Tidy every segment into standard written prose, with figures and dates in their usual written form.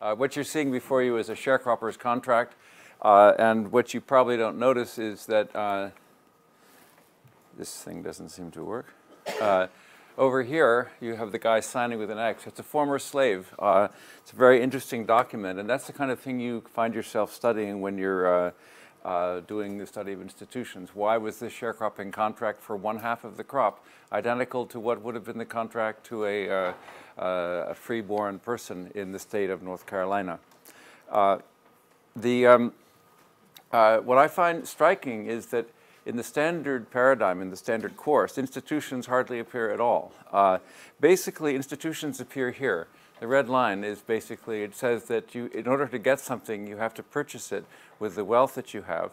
What you're seeing before you is a sharecropper's contract, and what you probably don't notice is that this thing doesn't seem to work. Over here, you have the guy signing with an X. It's a former slave. It's a very interesting document, and that's the kind of thing you find yourself studying when you're doing the study of institutions. Why was this sharecropping contract for one half of the crop identical to what would have been the contract to a freeborn person in the state of North Carolina? What I find striking is that in the standard paradigm, in the standard course, institutions hardly appear at all. Basically, institutions appear here. The red line is basically, it says that you, in order to get something, you have to purchase it with the wealth that you have,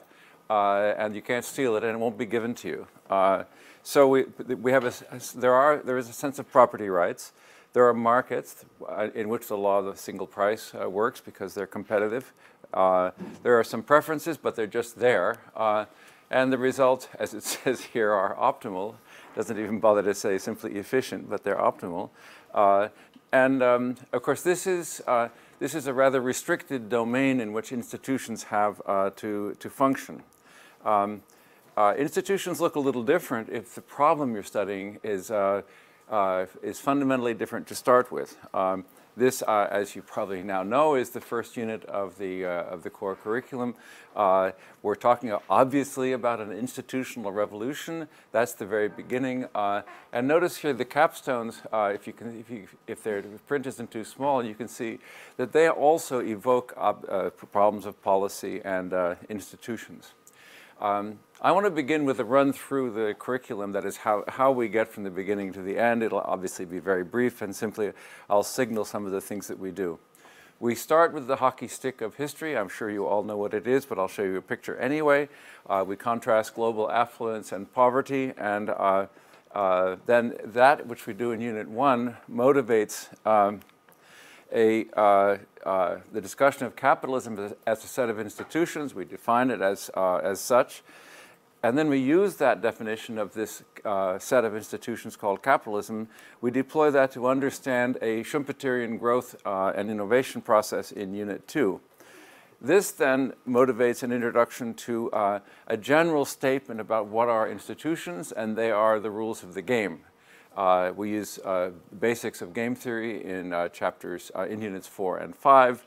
and you can't steal it, and it won't be given to you. So we have there is a sense of property rights. There are markets in which the law of the single price works because they're competitive. There are some preferences, but they're just there. And the results, as it says here, are optimal. Doesn't even bother to say simply efficient, but they're optimal. Of course, this is a rather restricted domain in which institutions have to function. Institutions look a little different if the problem you're studying is fundamentally different to start with. This, as you probably now know, is the first unit of the core curriculum. We're talking obviously about an institutional revolution. That's the very beginning. And notice here the capstones. If their print isn't too small, you can see that they also evoke problems of policy and institutions. I want to begin with a run through the curriculum, that is how we get from the beginning to the end. It'll obviously be very brief, and simply I'll signal some of the things that we do. We start with the hockey stick of history. I'm sure you all know what it is, but I'll show you a picture anyway. We contrast global affluence and poverty, and then that, which we do in Unit 1, motivates the discussion of capitalism as a set of institutions. We define it as such. And then we use that definition of this set of institutions called capitalism. We deploy that to understand a Schumpeterian growth and innovation process in Unit 2. This then motivates an introduction to a general statement about what are institutions, and they are the rules of the game. We use basics of game theory in chapters, in Units 4 and 5,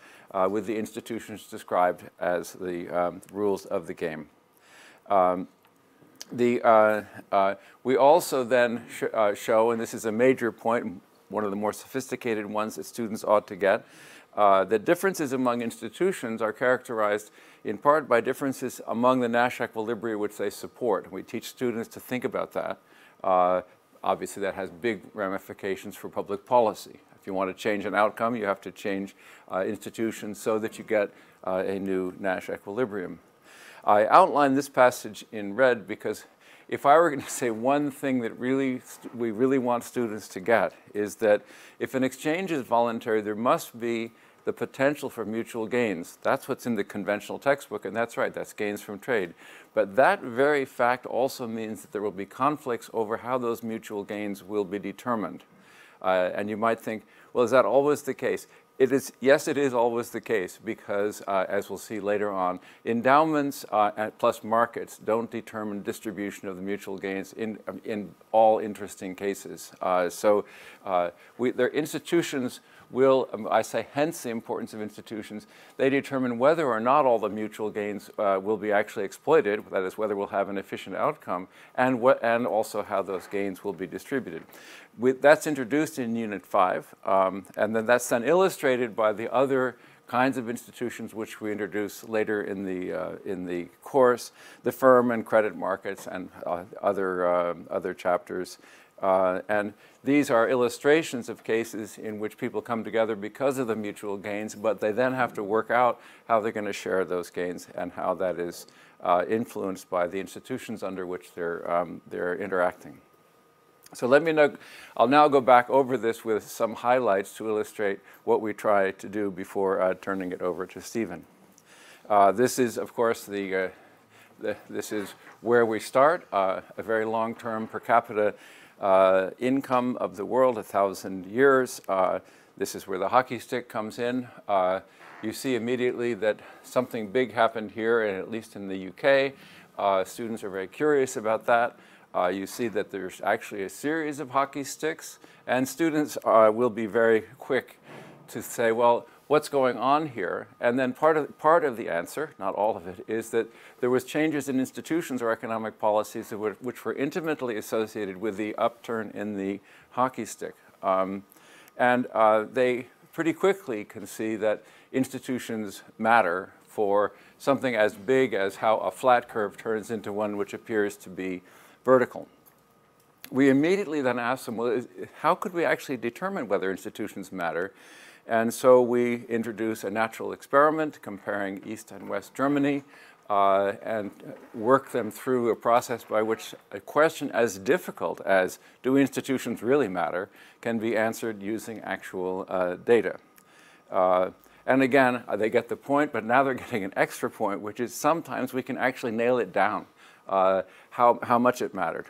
with the institutions described as the rules of the game. We also then show, and this is a major point, one of the more sophisticated ones that students ought to get, the differences among institutions are characterized in part by differences among the Nash equilibria which they support. We teach students to think about that. Obviously, that has big ramifications for public policy. If you want to change an outcome, you have to change institutions so that you get a new Nash equilibrium. I outline this passage in red because if I were going to say one thing that really we want students to get is that if an exchange is voluntary, there must be the potential for mutual gains. That's what's in the conventional textbook, and that's right, that's gains from trade. But that very fact also means that there will be conflicts over how those mutual gains will be determined. And you might think, well, is that always the case? It is, yes, it is always the case because, as we'll see later on, endowments plus markets don't determine distribution of the mutual gains in all interesting cases. Their institutions will, I say, hence the importance of institutions. They determine whether or not all the mutual gains will be actually exploited, that is, whether we'll have an efficient outcome, and also how those gains will be distributed. That's introduced in Unit 5, and then that's then illustrated by the other kinds of institutions which we introduce later in the course, the firm and credit markets and other chapters. And these are illustrations of cases in which people come together because of the mutual gains, but they then have to work out how they're going to share those gains and how that is influenced by the institutions under which they're interacting. So let me know, I'll now go back over this with some highlights to illustrate what we try to do before turning it over to Stephen. This is, of course, this is where we start, a very long-term per capita income of the world, 1,000 years. This is where the hockey stick comes in. You see immediately that something big happened here, and at least in the UK, students are very curious about that. You see that there's actually a series of hockey sticks, and students will be very quick to say, well, what's going on here? And then part of the answer, not all of it, is that there was changes in institutions or economic policies which were intimately associated with the upturn in the hockey stick. They pretty quickly can see that institutions matter for something as big as how a flat curve turns into one which appears to be vertical. We immediately then asked them, well, how could we actually determine whether institutions matter? And so we introduced a natural experiment comparing East and West Germany and worked them through a process by which a question as difficult as do institutions really matter can be answered using actual data. And again, they get the point, but now they're getting an extra point, which is sometimes we can actually nail it down, how much it mattered.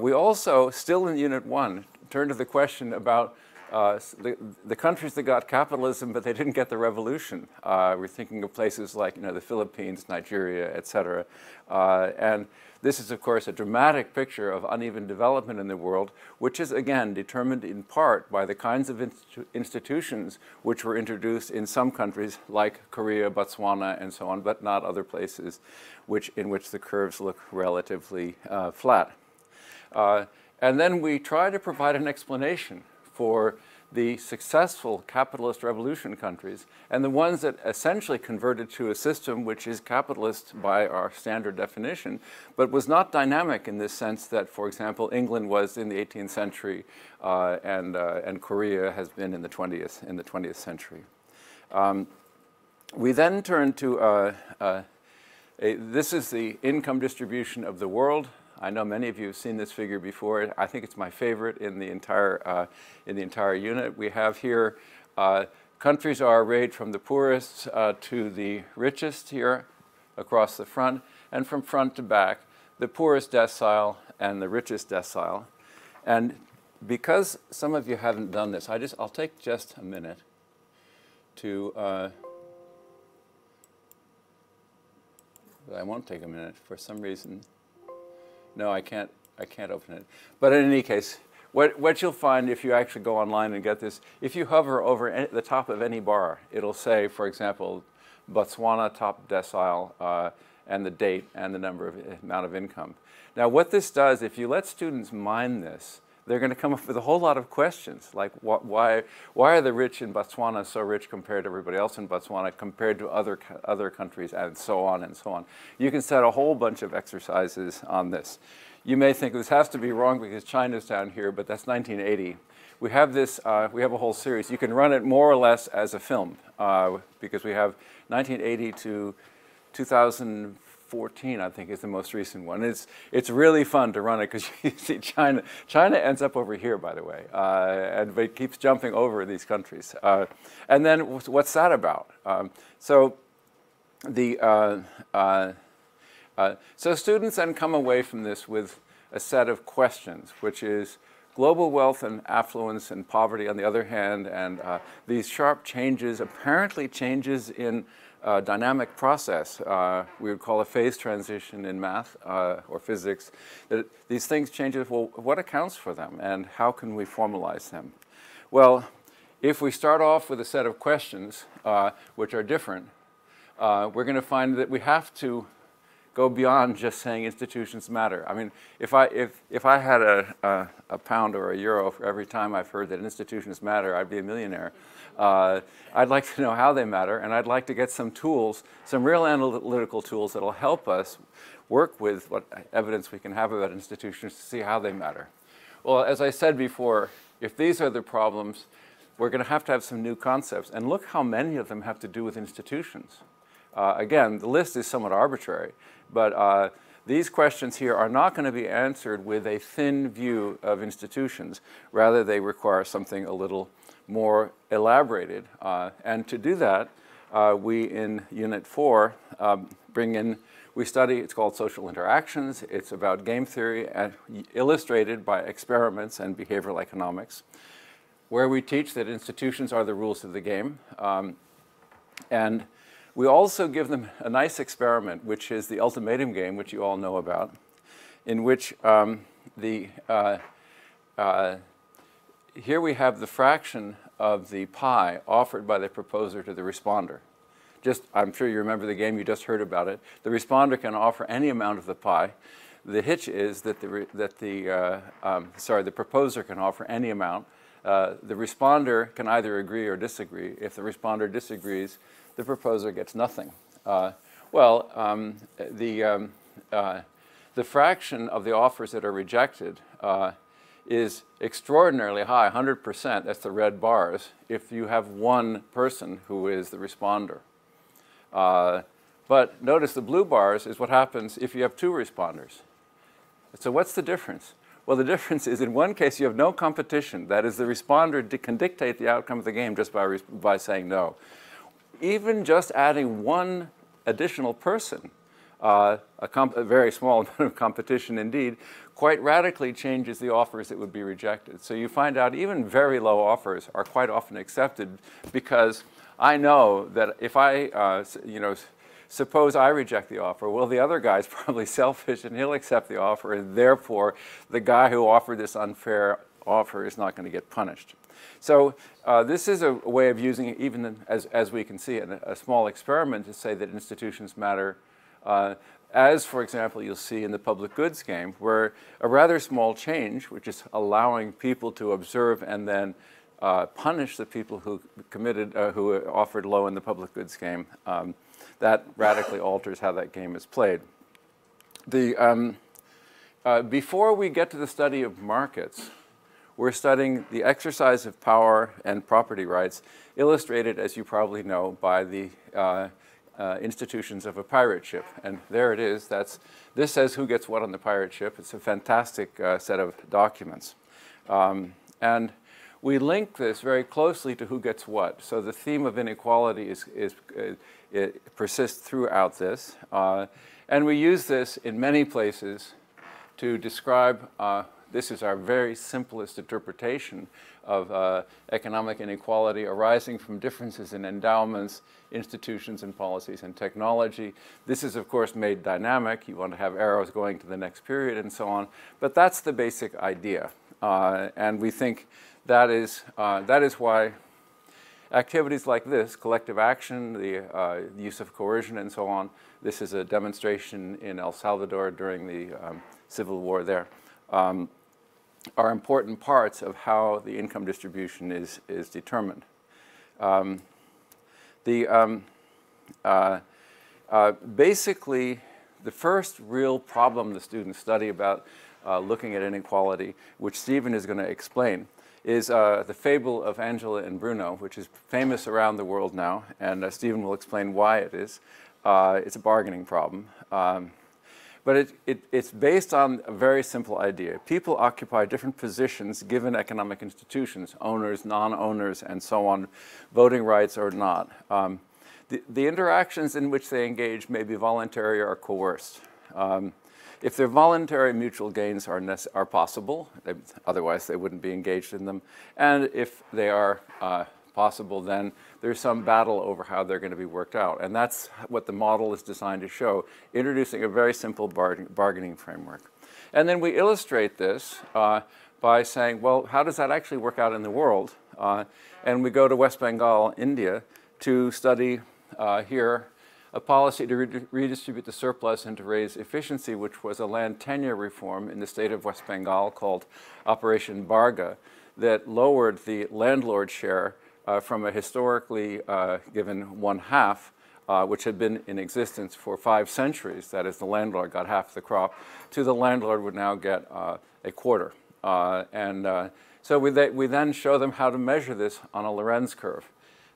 We also, still in Unit 1, turned to the question about the countries that got capitalism, but they didn't get the revolution. We're thinking of places like, you know, the Philippines, Nigeria, et cetera. And this is, of course, a dramatic picture of uneven development in the world, which is, again, determined in part by the kinds of institutions which were introduced in some countries like Korea, Botswana, and so on, but not other places in which the curves look relatively flat. And then we try to provide an explanation for the successful capitalist revolution countries and the ones that essentially converted to a system which is capitalist by our standard definition, but was not dynamic in this sense that, for example, England was in the 18th century and Korea has been in the 20th century. We then turned to this is the income distribution of the world. I know many of you have seen this figure before. I think it's my favorite in the entire unit. We have here countries are arrayed from the poorest to the richest here across the front, and from front to back, the poorest decile and the richest decile. And because some of you haven't done this, I'll take just a minute to. I won't take a minute for some reason. No, I can't open it. But in any case, what you'll find if you actually go online and get this, if you hover over the top of any bar, it'll say, for example, Botswana top decile and the date and the amount of income. Now, what this does, if you let students mine this, they're going to come up with a whole lot of questions, like why are the rich in Botswana so rich compared to everybody else in Botswana, compared to other countries, and so on and so on. You can set a whole bunch of exercises on this. You may think this has to be wrong because China's down here, but that's 1980. We have this. We have a whole series. You can run it more or less as a film because we have 1980 to 2014. I think, is the most recent one. It's really fun to run it because you see China. China ends up over here, by the way, but it keeps jumping over these countries. And then what's that about? So students then come away from this with a set of questions, which is global wealth and affluence and poverty on the other hand, and these sharp changes, apparently changes in dynamic process, we would call a phase transition in math or physics, that these things change. Well, what accounts for them and how can we formalize them? Well, if we start off with a set of questions which are different, we're going to find that we have to go beyond just saying institutions matter. I mean, if I had a pound or a euro for every time I've heard that institutions matter, I'd be a millionaire. I'd like to know how they matter, and I'd like to get some tools, some real analytical tools that'll help us work with what evidence we can have about institutions to see how they matter. Well, as I said before, if these are the problems, we're going to have some new concepts, and look how many of them have to do with institutions. Again, the list is somewhat arbitrary, but these questions here are not going to be answered with a thin view of institutions. Rather, they require something a little more elaborated. And to do that, we in Unit 4 we study, it's called social interactions. It's about game theory and illustrated by experiments and behavioral economics. where we teach that institutions are the rules of the game. And we also give them a nice experiment, which is the ultimatum game, which you all know about, in which here we have the fraction of the pie offered by the proposer to the responder. Just, I'm sure you remember the game, you just heard about it. The responder can offer any amount of the pie. The hitch is that the proposer can offer any amount. The responder can either agree or disagree. If the responder disagrees, the proposer gets nothing. The fraction of the offers that are rejected is extraordinarily high, 100%, that's the red bars, if you have one person who is the responder. But notice the blue bars is what happens if you have two responders. So what's the difference? Well, the difference is in one case you have no competition. That is, the responder can dictate the outcome of the game just by saying no. Even just adding one additional person, a very small amount of competition indeed, quite radically changes the offers that would be rejected. So you find out even very low offers are quite often accepted, because I know that if I, suppose I reject the offer, well, the other guy's probably selfish and he'll accept the offer, and therefore the guy who offered this unfair offer is not going to get punished. So this is a way of using it, even as we can see in a small experiment, to say that institutions matter. As, for example, you'll see in the public goods game, where a rather small change, which is allowing people to observe and then punish the people who committed, who offered low in the public goods game, that radically alters how that game is played. Before we get to the study of markets, we're studying the exercise of power and property rights, illustrated, as you probably know, by the institutions of a pirate ship. And there it is. This says who gets what on the pirate ship. It's a fantastic set of documents. And we link this very closely to who gets what. So the theme of inequality it persists throughout this. And we use this in many places to describe, this is our very simplest interpretation of economic inequality arising from differences in endowments, institutions and policies and technology. This is, of course, made dynamic. You want to have arrows going to the next period and so on. But that's the basic idea. And we think that is why activities like this, collective action, the use of coercion and so on, this is a demonstration in El Salvador during the Civil War there, are important parts of how the income distribution is determined. Basically, the first real problem the students study about looking at inequality, which Stephen is going to explain, is the fable of Angela and Bruno, which is famous around the world now, and Stephen will explain why it is. It's a bargaining problem. But it's based on a very simple idea. People occupy different positions given economic institutions, owners, non-owners, and so on, voting rights or not. The interactions in which they engage may be voluntary or coerced. If they're voluntary, mutual gains are possible. Otherwise, they wouldn't be engaged in them. And if they are possible, then there's some battle over how they're going to be worked out. And that's what the model is designed to show, introducing a very simple bargaining framework. And then we illustrate this by saying, well, how does that actually work out in the world? And we go to West Bengal, India, to study here a policy to redistribute the surplus and to raise efficiency, which was a land tenure reform in the state of West Bengal called Operation Barga that lowered the landlord share from a historically given 1/2, which had been in existence for 5 centuries, that is, the landlord got half the crop, to the landlord would now get a quarter. So we then show them how to measure this on a Lorenz curve.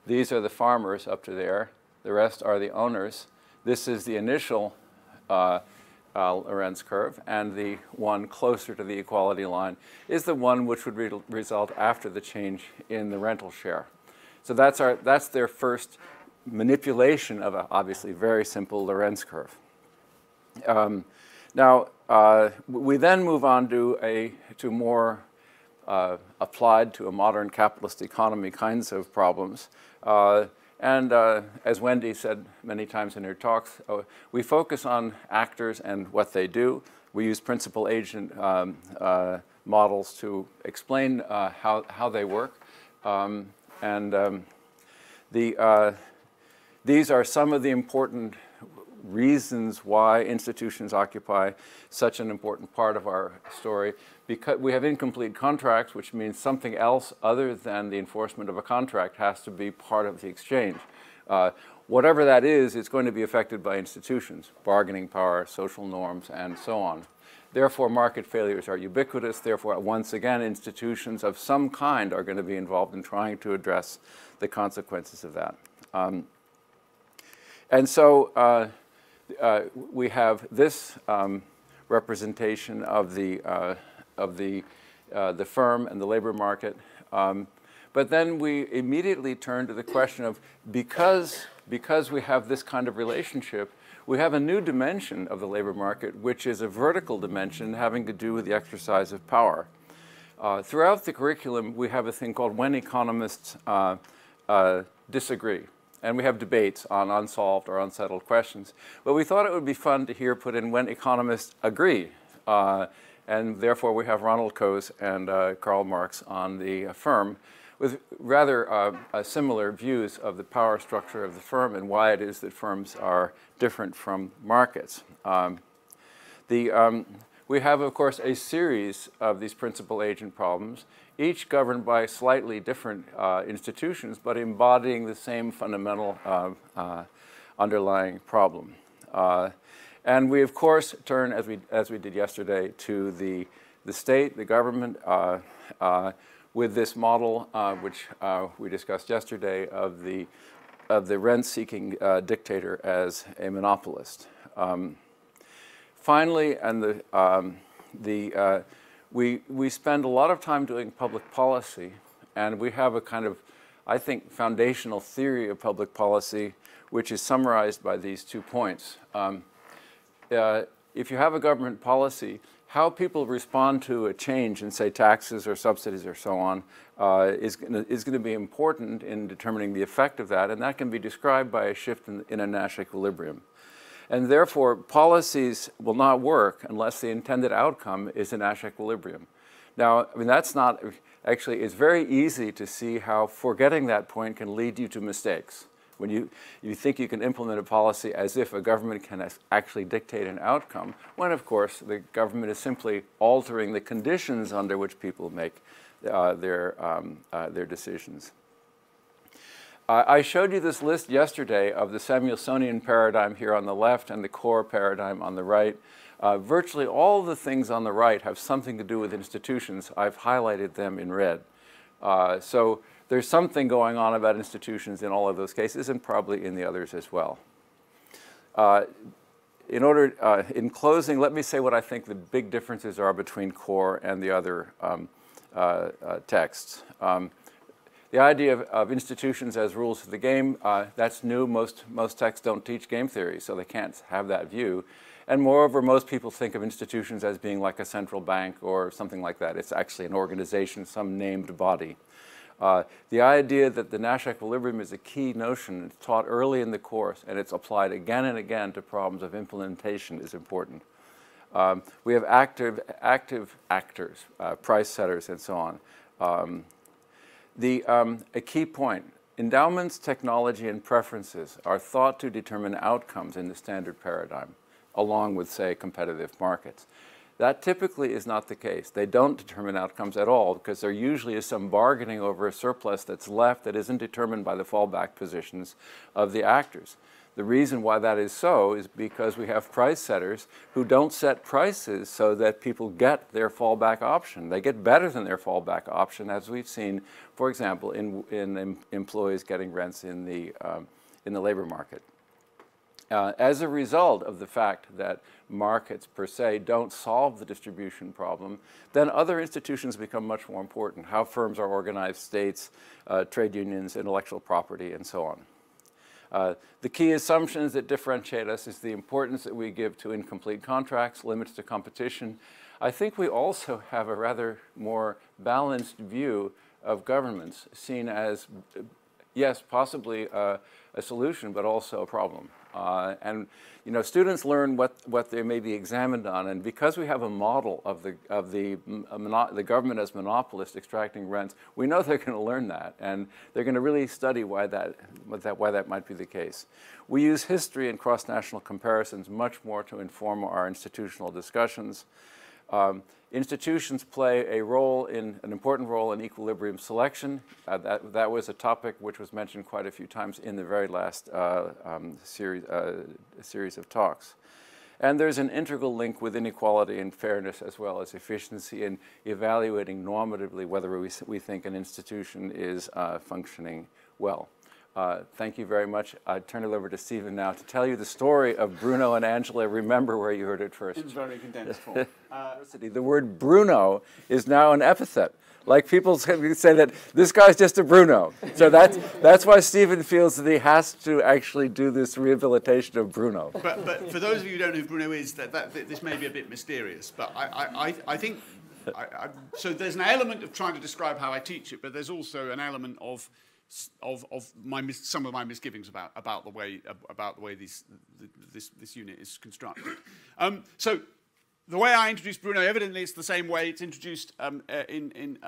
These are the farmers up to there. The rest are the owners. This is the initial Lorenz curve, and the one closer to the equality line is the one which would result after the change in the rental share. So that's their first manipulation of a obviously very simple Lorenz curve. Now we then move on to more applied to a modern capitalist economy kinds of problems. And as Wendy said many times in her talks, we focus on actors and what they do. We use principal-agent models to explain how they work. These are some of the important reasons why institutions occupy such an important part of our story. Because we have incomplete contracts, which means something else other than the enforcement of a contract has to be part of the exchange. Whatever that is, it's going to be affected by institutions, bargaining power, social norms, and so on. Therefore, market failures are ubiquitous. Therefore, once again, institutions of some kind are going to be involved in trying to address the consequences of that. And so we have this representation of the firm and the labor market. But then we immediately turn to the question of, because we have this kind of relationship, we have a new dimension of the labor market, which is a vertical dimension having to do with the exercise of power. Throughout the curriculum, we have a thing called when economists disagree. And we have debates on unsolved or unsettled questions. But we thought it would be fun to hear put in when economists agree. And therefore, we have Ronald Coase and Karl Marx on the firm with rather similar views of the power structure of the firm and why it is that firms are different from markets. We have, of course, a series of these principal-agent problems, each governed by slightly different institutions, but embodying the same fundamental underlying problem. And we, of course, turn, as we did yesterday, to the state, the government, with this model, which we discussed yesterday, of the rent-seeking dictator as a monopolist. Finally, and we spend a lot of time doing public policy, and we have a kind of, I think, foundational theory of public policy, which is summarized by these 2 points. If you have a government policy, how people respond to a change in, say, taxes or subsidies or so on is going to be important in determining the effect of that, and that can be described by a shift in a Nash equilibrium. And therefore, policies will not work unless the intended outcome is a Nash equilibrium. Now, I mean, that's not, actually, it's very easy to see how forgetting that point can lead you to mistakes. When you think you can implement a policy as if a government can actually dictate an outcome, when, of course, the government is simply altering the conditions under which people make their decisions. I showed you this list yesterday of the Samuelsonian paradigm here on the left and the core paradigm on the right. Virtually all the things on the right have something to do with institutions. I've highlighted them in red. So there's something going on about institutions in all of those cases and probably in the others as well. In closing, let me say what I think the big differences are between core and the other texts. The idea of institutions as rules of the game, that's new. Most texts don't teach game theory, so they can't have that view. And moreover, most people think of institutions as being like a central bank or something like that. It's actually an organization, some named body. The idea that the Nash equilibrium is a key notion, it's taught early in the course, and it's applied again and again to problems of implementation is important. We have active actors, price setters, and so on. A key point, endowments, technology, and preferences are thought to determine outcomes in the standard paradigm, along with, say, competitive markets. That typically is not the case. They don't determine outcomes at all because there usually is some bargaining over a surplus that's left that isn't determined by the fallback positions of the actors. The reason why that is so is because we have price setters who don't set prices so that people get their fallback option. They get better than their fallback option, as we've seen, for example, in employees getting rents in the labor market. As a result of the fact that markets per se don't solve the distribution problem, then other institutions become much more important, how firms are organized, states, trade unions, intellectual property, and so on. The key assumptions that differentiate us is the importance that we give to incomplete contracts, limits to competition. I think we also have a rather more balanced view of governments, seen as, yes, possibly a solution, but also a problem. And you know, students learn what they may be examined on, and because we have a model of the government as monopolist extracting rents, we know they're going to learn that, and they're going to really study why that might be the case. We use history and cross-national comparisons much more to inform our institutional discussions. Institutions play a role in, an important role in equilibrium selection. That was a topic which was mentioned quite a few times in the very last series of talks. And there's an integral link with inequality and fairness as well as efficiency in evaluating normatively whether we think an institution is functioning well. Thank you very much. I turn it over to Stephen now to tell you the story of Bruno and Angela. Remember where you heard it first. It's very condensed form. The word Bruno is now an epithet. Like people say that this guy's just a Bruno. So that's why Stephen feels that he has to actually do this rehabilitation of Bruno. But for those of you who don't know who Bruno is, this may be a bit mysterious. But I think so there's an element of trying to describe how I teach it, but there's also an element of some of my misgivings about the way this unit is constructed. So the way I introduced Bruno, evidently it's the same way it's introduced in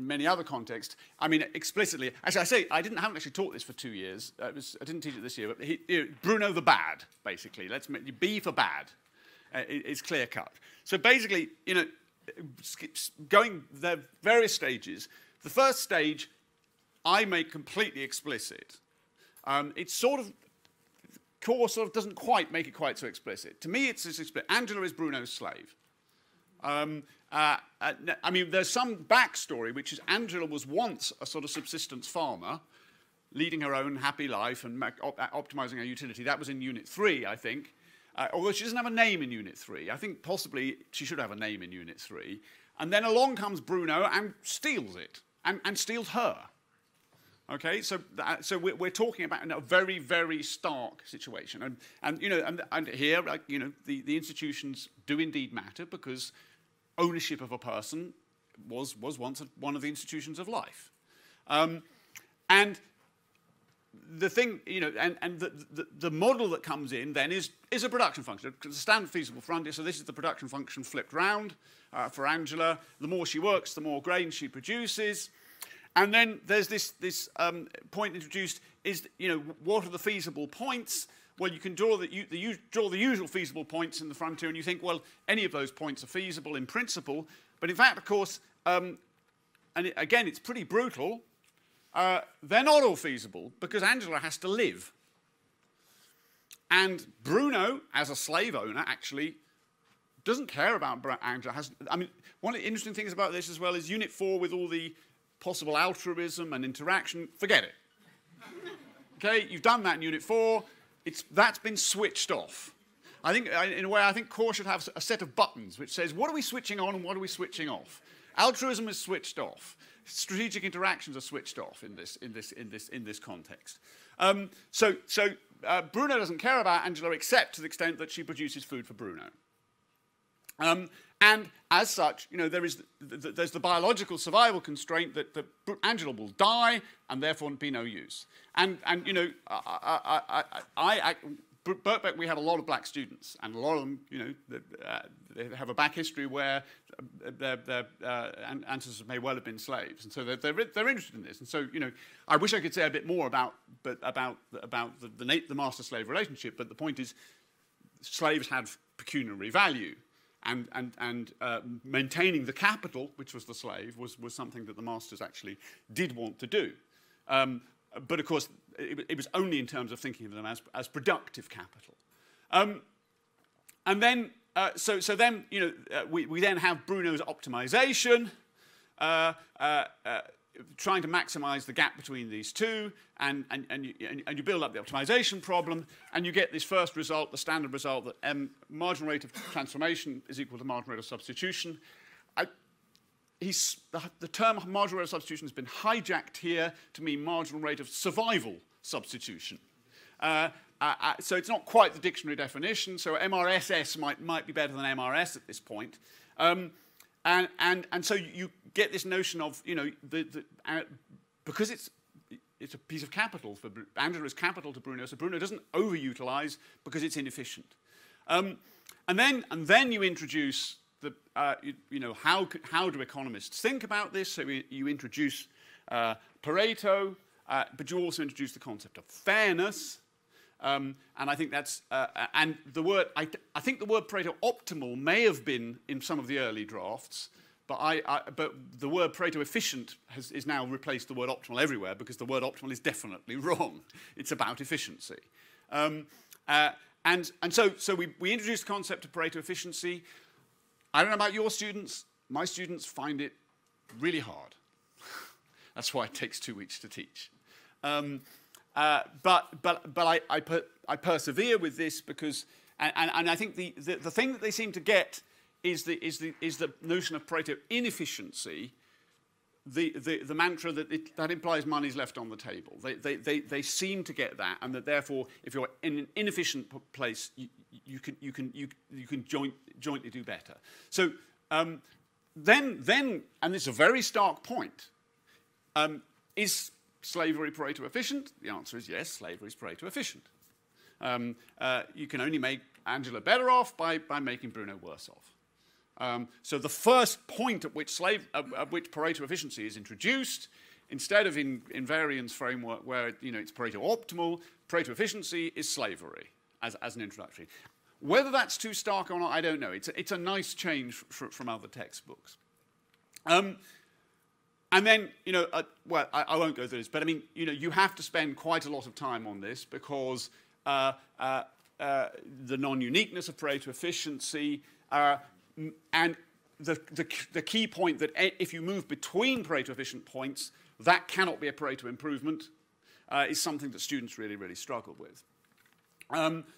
many other contexts. I mean, explicitly. Actually, I haven't actually taught this for 2 years. I didn't teach it this year, but Bruno the bad, basically. Let's make B for bad. It's clear cut. So basically, you know, going there are various stages. The first stage, I make completely explicit. It's sort of, Core sort of doesn't quite make it quite so explicit. To me, it's explicit. Angela is Bruno's slave. I mean, there's some backstory, which is Angela was once a sort of subsistence farmer, leading her own happy life and optimizing her utility. That was in Unit 3, I think. Although she doesn't have a name in Unit 3. I think possibly she should have a name in Unit 3. And then along comes Bruno and steals it, and steals her. Okay, so we're talking about a very, very stark situation, and you know, and here, like, you know, the institutions do indeed matter, because ownership of a person was once one of the institutions of life, and the thing, you know, and the model that comes in then is a production function. It's a standard feasible frontier. So this is the production function flipped round for Angela. The more she works, the more grain she produces. And then there's this point introduced is, you know, what are the feasible points? Well, you can draw the usual feasible points in the frontier, and you think, well, any of those points are feasible in principle. But in fact, of course, and again, it's pretty brutal. They're not all feasible, because Angela has to live. And Bruno, as a slave owner, actually doesn't care about Angela. I mean, one of the interesting things about this as well is Unit 4 with all the possible altruism and interaction, forget it. Okay, you've done that in Unit 4. That's been switched off. I think, in a way, I think CORE should have a set of buttons which says, what are we switching on and what are we switching off? Altruism is switched off. Strategic interactions are switched off in this context. So Bruno doesn't care about Angela, except to the extent that she produces food for Bruno. And as such, you know, there's the biological survival constraint that Angela will die and therefore be no use. And you know, Birkbeck, we had a lot of black students, and a lot of them, you know, they have a back history where their ancestors may well have been slaves, and so they're interested in this. And so, you know, I wish I could say a bit more about the master-slave relationship, but the point is, slaves had pecuniary value. And maintaining the capital, which was the slave, was something that the masters actually did want to do. But of course, it was only in terms of thinking of them as productive capital. And then you know, we then have Bruno's optimization, trying to maximize the gap between these two, and you build up the optimization problem, and you get this first result, the standard result, that marginal rate of transformation is equal to marginal rate of substitution. The term marginal rate of substitution has been hijacked here to mean marginal rate of survival substitution. So it's not quite the dictionary definition, so MRSS might be better than MRS at this point. And so you get this notion of, you know, because it's a piece of capital for Angela is capital to Bruno, so Bruno doesn't overutilize because it's inefficient. And then you introduce the you know how do economists think about this? So you introduce Pareto, but you also introduce the concept of fairness. And I think that's and the word I think the word Pareto optimal may have been in some of the early drafts. But the word Pareto efficient is now replaced the word optimal everywhere because the word optimal is definitely wrong. It's about efficiency. And so we introduced the concept of Pareto efficiency. I don't know about your students. My students find it really hard. That's why it takes 2 weeks to teach. But I persevere with this because, and I think the thing that they seem to get is the notion of Pareto inefficiency, the mantra that implies money's left on the table. They seem to get that, and that therefore, if you're in an inefficient place, you can jointly do better. So then, and this is a very stark point, is slavery Pareto efficient? The answer is yes. Slavery is Pareto efficient. You can only make Angela better off by making Bruno worse off. So the first point at which Pareto efficiency is introduced, instead of in invariance framework where you know it's Pareto optimal, Pareto efficiency is slavery as an introductory. Whether that's too stark or not, I don't know. It's a nice change from other textbooks. And then you know, well, I won't go through this, but I mean, you know, you have to spend quite a lot of time on this because the non-uniqueness of Pareto efficiency. And the key point that if you move between Pareto efficient points, that cannot be a Pareto improvement, is something that students really struggle with.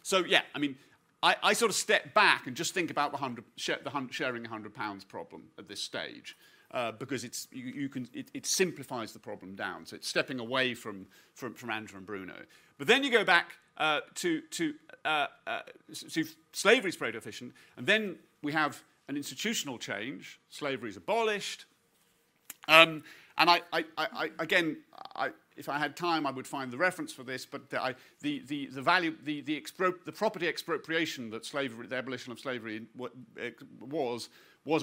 So yeah, I mean, I sort of step back and just think about the sharing £100 problem at this stage, because it simplifies the problem down. So it's stepping away from Andrew and Bruno. But then you go back to slavery is Pareto efficient, and then we have an institutional change. Slavery is abolished, and if I had time, I would find the reference for this. But the property expropriation that slavery, the abolition of slavery, was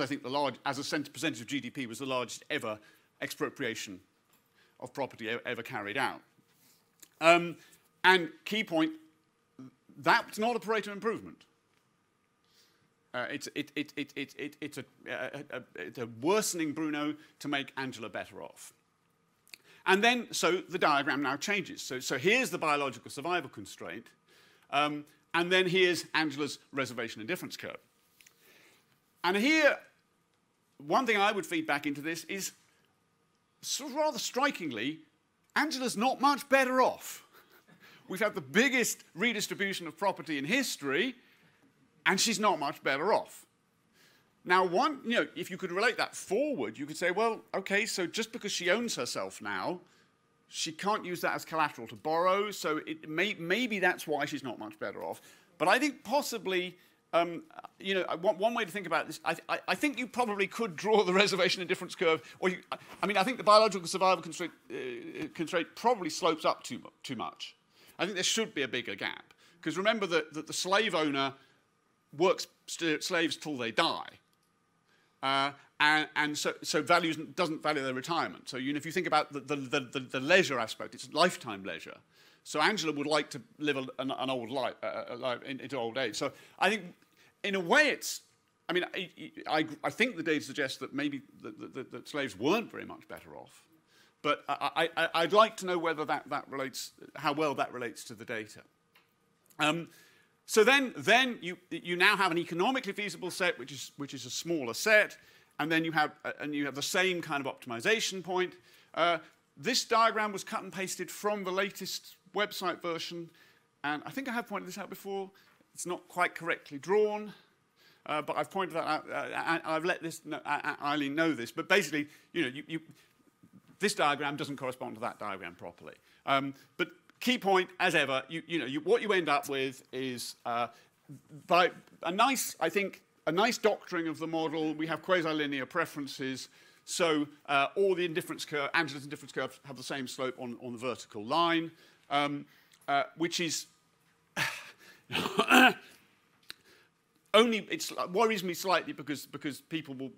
I think the large, as a percentage of GDP, was the largest ever expropriation of property ever carried out. And key point, that's not a Pareto improvement. It's a worsening Bruno to make Angela better off. And then, so the diagram now changes. So here's the biological survival constraint, and then here's Angela's reservation and difference curve. And here, one thing I would feed back into this is, sort of rather strikingly, Angela's not much better off. We've had the biggest redistribution of property in history, and she's not much better off. Now, one, you know, if you could relate that forward, you could say, well, okay, so just because she owns herself now, she can't use that as collateral to borrow, so maybe that's why she's not much better off. But I think possibly, you know, one way to think about this, I think you probably could draw the reservation and difference curve, or you, I mean, I think the biological survival constraint probably slopes up too much. I think there should be a bigger gap, because remember that the slave owner works slaves till they die, and so values, doesn't value their retirement. So you know, if you think about the leisure aspect, it's lifetime leisure. So Angela would like to live an old life, into old age. So I think, in a way, it's. I mean, I think the data suggests that maybe the slaves weren't very much better off, but I'd like to know whether that relates, how well that relates to the data. So then you now have an economically feasible set, which is a smaller set, and then you have the same kind of optimization point. This diagram was cut and pasted from the latest website version, and I think I have pointed this out before. It's not quite correctly drawn, but I've pointed that out. I've let this Eileen know this, but basically, you know, this diagram doesn't correspond to that diagram properly. But key point, as ever, what you end up with is by a nice, I think, a nice doctoring of the model. We have quasi-linear preferences. So all the indifference curve, Angela's indifference curves have the same slope on the vertical line, which is only, it worries me slightly because people will,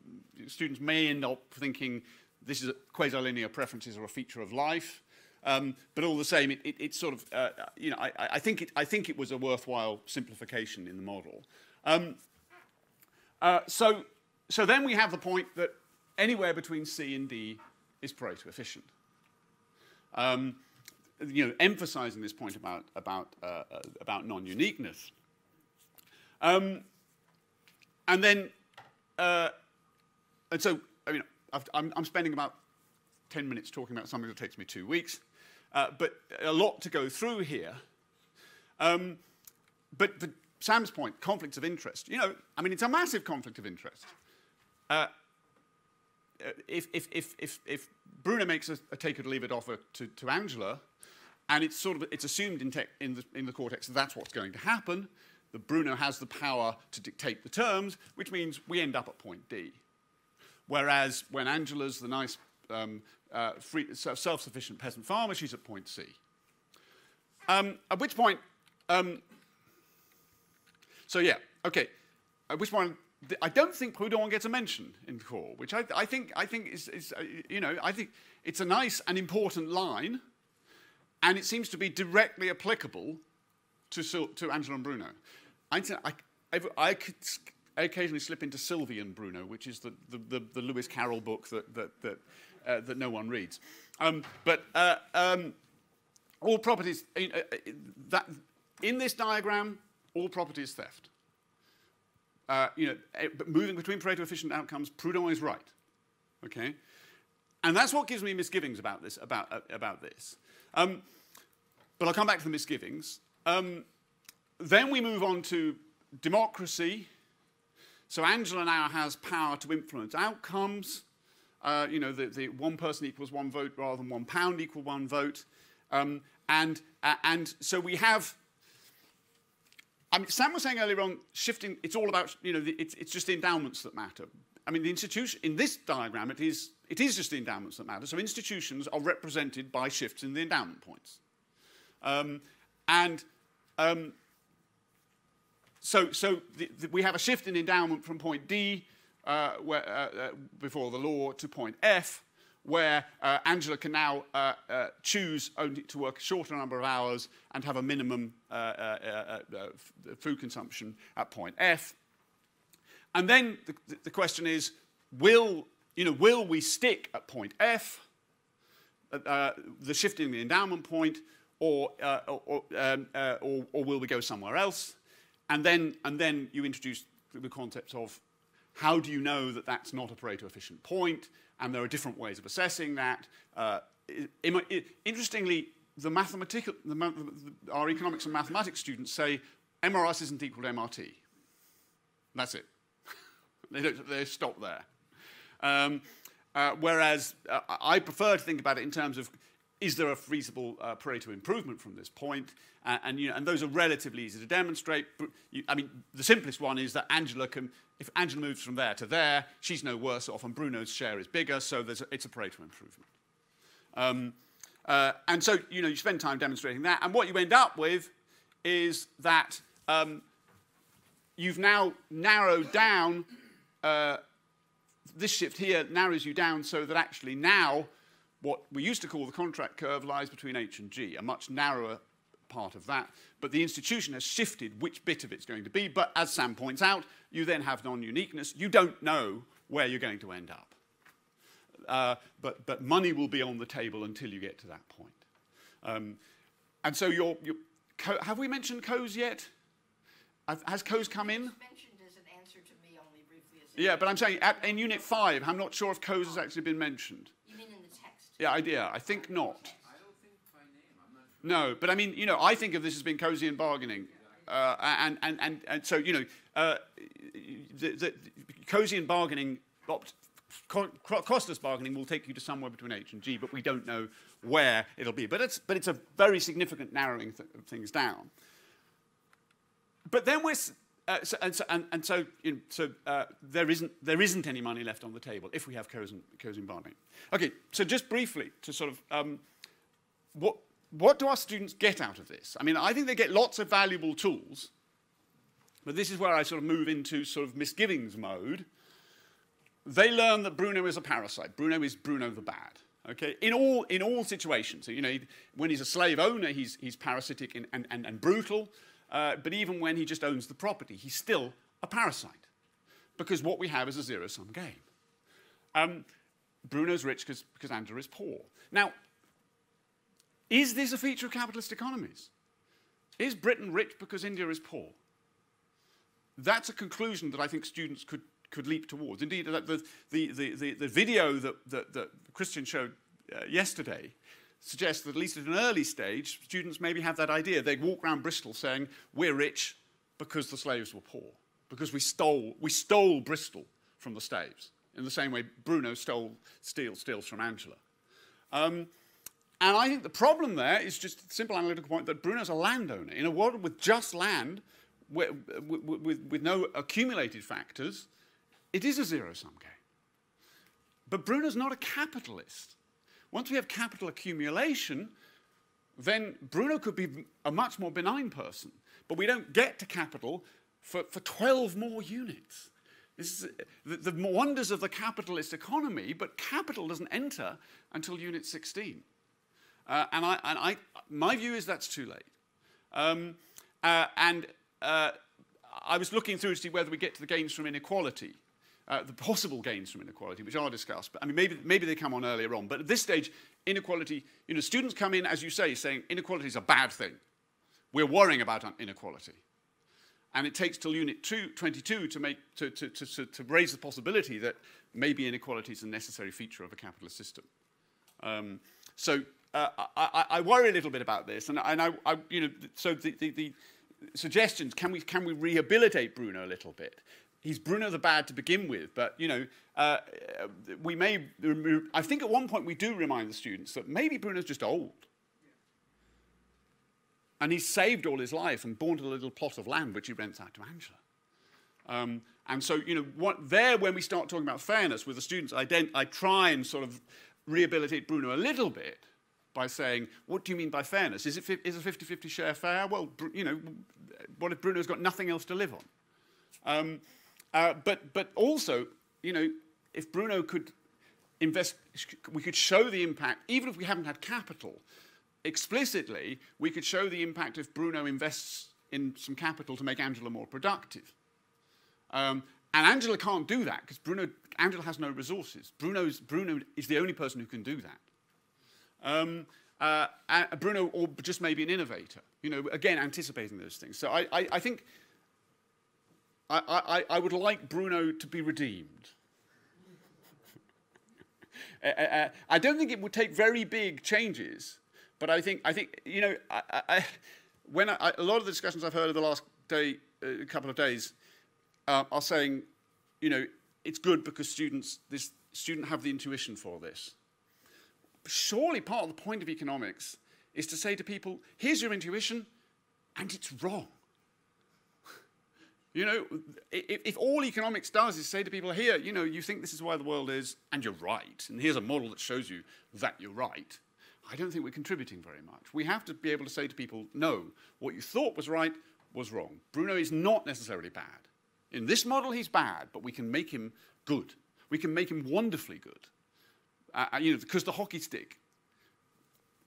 students may end up thinking this is quasi-linear preferences are a feature of life. But all the same, it sort of, I think it was a worthwhile simplification in the model. So then we have the point that anywhere between C and D is Pareto efficient. Emphasizing this point about non-uniqueness. And then, and so, I mean, I'm spending about 10 minutes talking about something that takes me 2 weeks, but a lot to go through here. But for Sam's point, conflicts of interest. I mean, it's a massive conflict of interest. If Bruno makes a take it or leave it offer to Angela, and it's assumed in the cortex that that's what's going to happen, that Bruno has the power to dictate the terms, which means we end up at point D. Whereas when Angela's the nice self-sufficient peasant farmer, she's at point C. At which point, at which point. I don't think Proudhon gets a mention in CORE, which I think is I think it's a nice and important line, and it seems to be directly applicable to Angela and Bruno. I could occasionally slip into Sylvie and Bruno, which is the Lewis Carroll book that no one reads. All properties that in this diagram, all property is theft. But moving between Pareto efficient outcomes, Proudhon is right, okay, and that's what gives me misgivings about this. But I'll come back to the misgivings. Then we move on to democracy. So Angela now has power to influence outcomes. The one person equals one vote rather than £1 equal one vote, and so we have. I mean, Sam was saying earlier on, shifting, it's all about, it's just the endowments that matter. I mean, the institution, in this diagram, it is just the endowments that matter. So institutions are represented by shifts in the endowment points. We have a shift in endowment from point D, before the law, to point F, where Angela can now choose only to work a shorter number of hours and have a minimum food consumption at point F. And then the question is, will we stick at point F, the shifting the endowment point, or will we go somewhere else? And then you introduce the concepts of how do you know that that's not a Pareto efficient point? And there are different ways of assessing that. Interestingly, our economics and mathematics students say MRS isn't equal to MRT. That's it. They stop there. Whereas I prefer to think about it in terms of, is there a feasible Pareto improvement from this point? And those are relatively easy to demonstrate. But the simplest one is that Angela can, if Angela moves from there to there, she's no worse off, and Bruno's share is bigger, so it's a Pareto improvement. And so you spend time demonstrating that, and what you end up with is that you've now narrowed down. This shift here narrows you down so that actually now what we used to call the contract curve lies between H and G, a much narrower part of that, but the institution has shifted which bit of it's going to be. But as Sam points out, you then have non-uniqueness. You don't know where you're going to end up. But money will be on the table until you get to that point. And so have we mentioned Coase yet? Has Coase come in? Mentioned as an answer to me only briefly. Yeah, but I'm saying in Unit 5, I'm not sure if Coase has actually been mentioned. You mean in the text? Yeah, I think not. No, but I mean, I think of this as being cozy and bargaining, and so cozy and bargaining costless bargaining will take you to somewhere between H and G, but we don't know where it'll be. But it's a very significant narrowing of things down. But then we're there isn't any money left on the table if we have Coase bargaining. Okay, so just briefly to sort of what do our students get out of this? I mean, I think they get lots of valuable tools, but this is where I sort of move into sort of misgivings mode. They learn that Bruno is a parasite. Bruno is Bruno the bad. Okay, in all situations. So, you know, when he's a slave owner, he's parasitic and brutal. But even when he just owns the property, he's still a parasite, because what we have is a zero-sum game. Bruno's rich because Andrew is poor. Now, is this a feature of capitalist economies? Is Britain rich because India is poor? That's a conclusion that I think students could leap towards. Indeed, the video that Christian showed yesterday suggests that at least at an early stage, students maybe have that idea. They walk around Bristol saying, we're rich because the slaves were poor, because we stole Bristol from the slaves, in the same way Bruno steals from Angela. And I think the problem there is just the simple analytical point that Bruno's a landowner. In a world with just land, with no accumulated factors, it is a zero-sum game. But Bruno's not a capitalist. Once we have capital accumulation, then Bruno could be a much more benign person. But we don't get to capital for 12 more units. This is the wonders of the capitalist economy, but capital doesn't enter until unit 16. My view is that's too late. I was looking through to see whether we get to the gains from inequality. The possible gains from inequality, which are discussed, but I mean, maybe they come on earlier on. But at this stage, inequality, you know, students come in, as you say, saying inequality is a bad thing. We're worrying about inequality. And it takes till Unit 22 to raise the possibility that maybe inequality is a necessary feature of a capitalist system. I worry a little bit about this, and I you know, so the suggestions, can we rehabilitate Bruno a little bit? He's Bruno the bad to begin with, but, you know, we may... I think at one point we do remind the students that maybe Bruno's just old. Yeah. And he's saved all his life and born to the little plot of land which he rents out to Angela. And so, you know, when we start talking about fairness with the students, I try and sort of rehabilitate Bruno a little bit by saying, what do you mean by fairness? Is a 50-50 share fair? Well, you know, what if Bruno's got nothing else to live on? But also, you know, if Bruno could invest, we could show the impact, even if we haven't had capital explicitly, we could show the impact if Bruno invests in some capital to make Angela more productive. And Angela can't do that because Angela has no resources. Bruno is the only person who can do that. Bruno, or just maybe an innovator, you know, again, anticipating those things. So I think... I would like Bruno to be redeemed. I don't think it would take very big changes, but I think you know, a lot of the discussions I've heard over the last couple of days, are saying, you know, it's good because this student have the intuition for this. Surely part of the point of economics is to say to people, here's your intuition, and it's wrong. You know, if all economics does is say to people, here, you know, you think this is why the world is, and you're right, and here's a model that shows you that you're right, I don't think we're contributing very much. We have to be able to say to people, no, what you thought was right was wrong. Bruno is not necessarily bad. In this model, he's bad, but we can make him good. We can make him wonderfully good. You know, because the hockey stick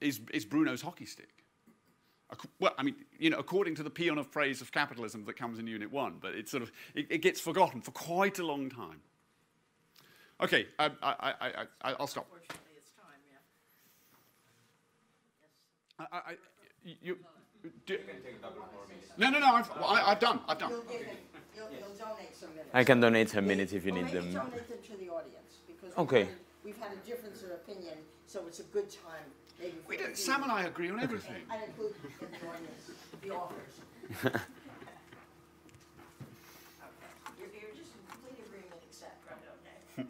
is Bruno's hockey stick. Well, I mean, you know, according to the paean of praise of capitalism that comes in Unit 1, but it sort of, it gets forgotten for quite a long time. Okay, I'll stop. Unfortunately, it's time, yeah. Yes. You can take a couple more minutes. No, I've done. You'll donate some minutes. I can donate a minute if you need them. Donate them to the audience, because okay. We've had a difference of opinion, so it's a good time. We don't, Sam and I agree on everything. I include the authors. Okay. You're just in complete agreement except, right? Okay.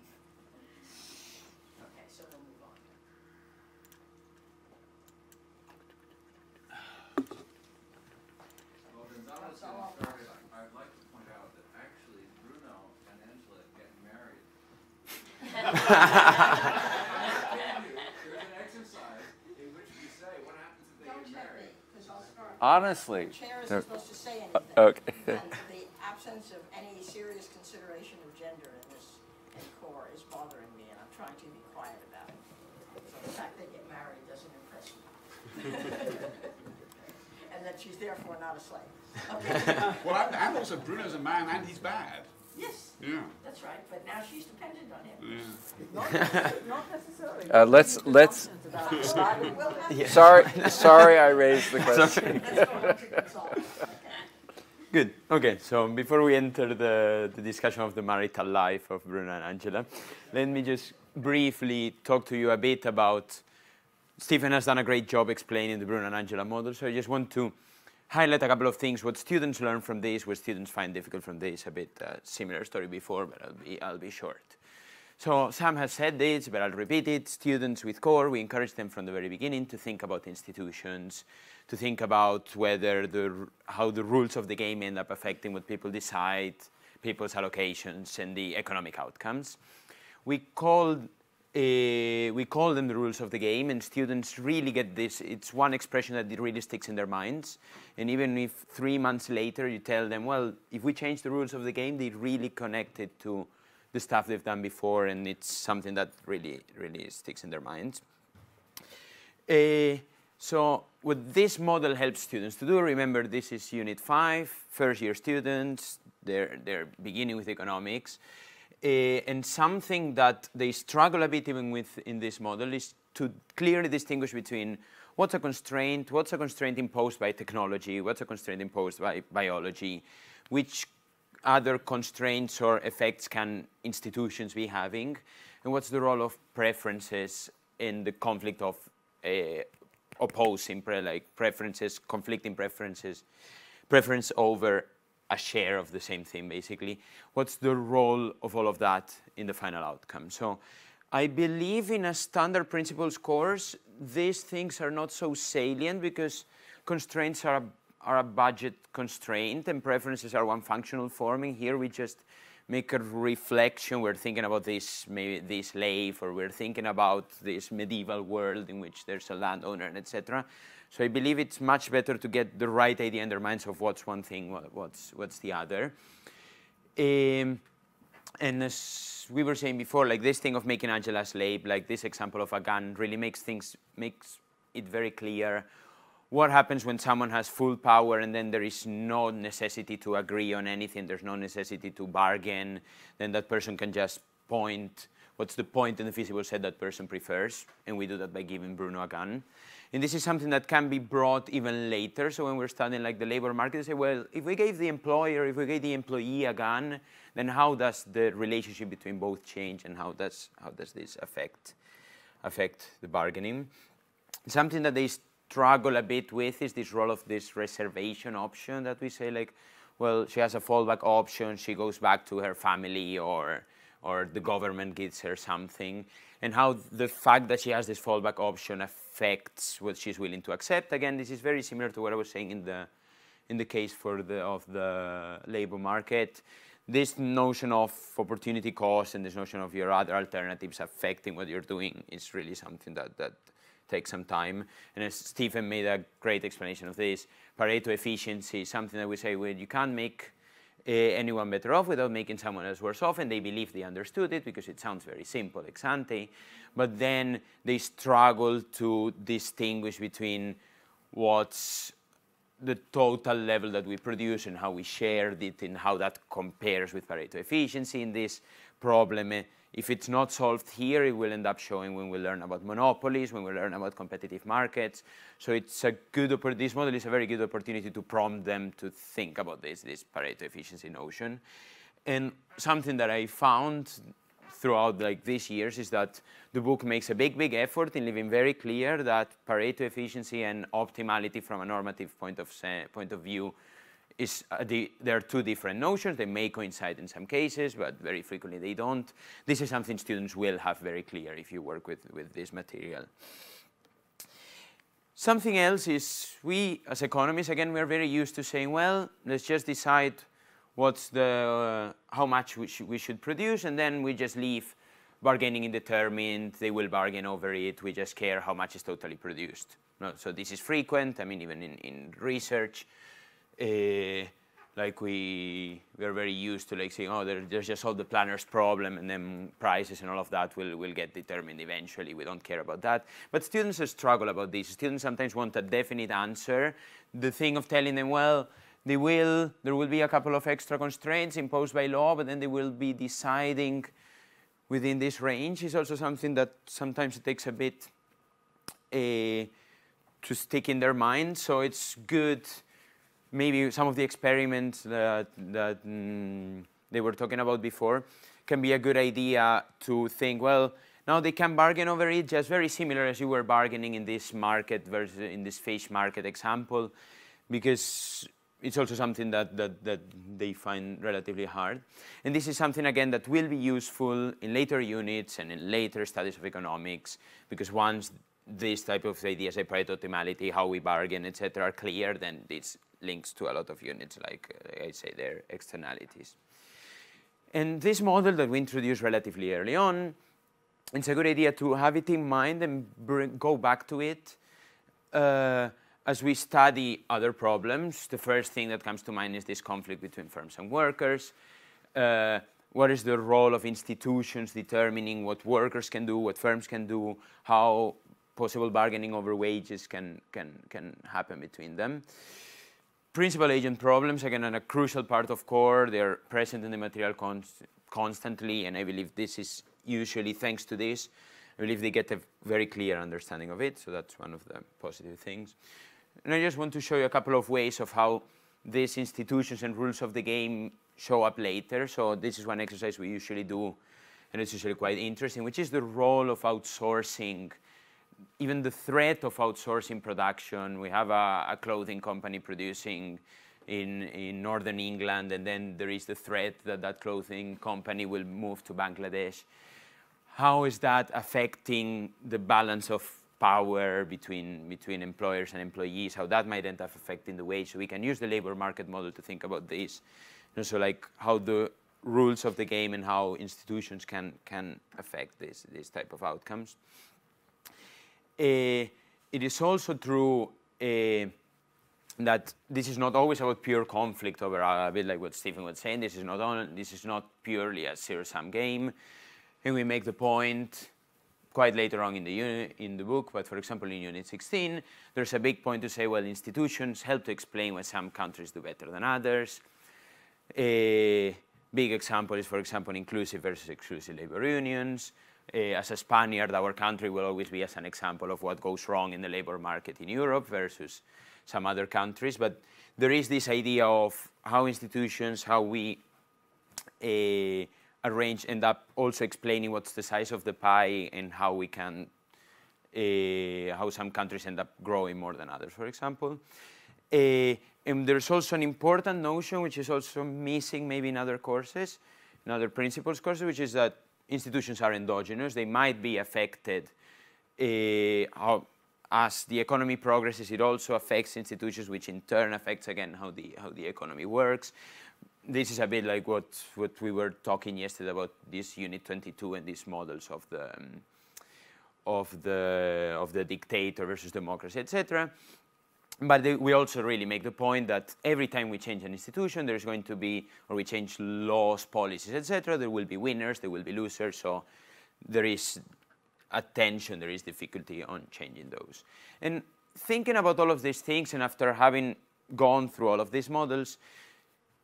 Honestly, chairs are supposed to say anything. Okay. And the absence of any serious consideration of gender in this core is bothering me, and I'm trying to be quiet about it. So the fact they get married doesn't impress me. And that she's therefore not a slave. Okay. Well, I'm also, Bruno's a man and he's bad. Yes. Yeah. That's right. But now she's dependent on him. Yeah. Not necessarily. Let's. Yeah. Sorry, I raised the question. Okay. Good. Okay. So before we enter the discussion of the marital life of Bruno and Angela, let me just briefly talk to you a bit about. Stephen has done a great job explaining the Bruno and Angela model, so I just want to highlight a couple of things, what students learn from this, what students find difficult from this, a bit similar story before, but I'll be short. So Sam has said this, but I'll repeat it. Students with CORE, we encourage them from the very beginning to think about institutions, to think about whether how the rules of the game end up affecting what people decide, people's allocations, and the economic outcomes. We call them the rules of the game, and students really get this. It's one expression that really sticks in their minds. And even if 3 months later you tell them, well, if we change the rules of the game, they really connect it to the stuff they've done before, and it's something that really, really sticks in their minds. So what this model helps students to do, remember this is Unit 5, first-year students, they're beginning with economics. And something that they struggle a bit even with in this model is to clearly distinguish between what's a constraint imposed by technology, what's a constraint imposed by biology, which other constraints or effects can institutions be having, and what's the role of preferences in the conflict of opposing, preference over a share of the same thing, basically. What's the role of all of that in the final outcome? So I believe in a standard principles course, these things are not so salient because constraints are a budget constraint and preferences are one functional form. In here, we just make a reflection. We're thinking about this, maybe this slave, or we're thinking about this medieval world in which there's a landowner, and etc. So I believe it's much better to get the right idea in their minds of what's one thing, what's the other. And as we were saying before, like this thing of making Angela a slave, like this example of a gun, really makes it very clear what happens when someone has full power and then there is no necessity to agree on anything, there's no necessity to bargain, then that person can just point. What's the point in the feasible set that person prefers? And we do that by giving Bruno a gun. And this is something that can be brought even later. So when we're studying like the labor market, they say, well, if we gave the employee a gun, then how does the relationship between both change, and how does this affect the bargaining? Something that they struggle a bit with is this role of this reservation option that we say, like, well, she has a fallback option, she goes back to her family, or the government gives her something, and how the fact that she has this fallback option affects what she's willing to accept. Again, this is very similar to what I was saying in the case of the labor market. This notion of opportunity cost and this notion of your other alternatives affecting what you're doing is really something that takes some time. And as Stephen made a great explanation of this, Pareto efficiency is something that we say, well, you can't make anyone better off without making someone else worse off, and they believe they understood it because it sounds very simple, ex ante, but then they struggle to distinguish between what's the total level that we produce and how we shared it and how that compares with Pareto efficiency in this problem. If it's not solved here, it will end up showing when we learn about monopolies, when we learn about competitive markets. So it's a good opportunity, this model is a very good opportunity to prompt them to think about this Pareto efficiency notion. And something that I found throughout like these years is that the book makes a big, big effort in leaving very clear that Pareto efficiency and optimality from a normative point of view is there are two different notions. They may coincide in some cases, but very frequently they don't. This is something students will have very clear if you work with this material. Something else is we, as economists, again, we're very used to saying, well, let's just decide how much we should produce, and then we just leave bargaining indeterminate, they will bargain over it, we just care how much is totally produced. No, so this is frequent, I mean, even in research, like we are very used to like saying, oh, there's just all the planner's problem and then prices and all of that will get determined eventually, we don't care about that. But students struggle about this. Students sometimes want a definite answer. The thing of telling them, well, there will be a couple of extra constraints imposed by law, but then they will be deciding within this range is also something that sometimes it takes a bit to stick in their mind. So it's good. Maybe some of the experiments that they were talking about before can be a good idea to think, well, now they can bargain over it, just very similar as you were bargaining in this market versus in this fish market example, because it's also something that they find relatively hard. And this is something, again, that will be useful in later units and in later studies of economics, because once these type of ideas like Pareto optimality, how we bargain, etc., are clear, then this links to a lot of units, like I say, their externalities. And this model that we introduced relatively early on, it's a good idea to have it in mind and go back to it as we study other problems. The first thing that comes to mind is this conflict between firms and workers. What is the role of institutions determining what workers can do, what firms can do, how possible bargaining over wages can happen between them. Principal-agent problems, again, are a crucial part of CORE. They're present in the material constantly, and I believe this is usually thanks to this. I believe they get a very clear understanding of it, so that's one of the positive things. And I just want to show you a couple of ways of how these institutions and rules of the game show up later. So this is one exercise we usually do, and it's usually quite interesting, which is the role of outsourcing, even the threat of outsourcing production. We have a clothing company producing in northern England, and then there is the threat that that clothing company will move to Bangladesh. How is that affecting the balance of power between employers and employees? How that might end up affecting the wage? So we can use the labor market model to think about this. And so like how the rules of the game and how institutions can affect this type of outcomes. It is also true that this is not always about pure conflict over, a bit like what Stephen was saying. This is not purely a zero-sum game. And we make the point quite later on in the book, but for example in Unit 16, there's a big point to say, well, institutions help to explain why some countries do better than others. A big example is, for example, inclusive versus exclusive labor unions. As a Spaniard, our country will always be as an example of what goes wrong in the labor market in Europe versus some other countries. But there is this idea of how institutions, how we arrange, end up also explaining what's the size of the pie and how we can, how some countries end up growing more than others, for example. And there's also an important notion, which is also missing maybe in other courses, in other principles courses, which is that institutions are endogenous. They might be affected as the economy progresses. It also affects institutions, which in turn affects again how the economy works. This is a bit like what we were talking yesterday about this Unit 22 and these models of the dictator versus democracy, etc. But we also really make the point that every time we change an institution, there's going to be, or we change laws, policies, etc., there will be winners, there will be losers, so there is a tension, there is difficulty on changing those. And thinking about all of these things, and after having gone through all of these models,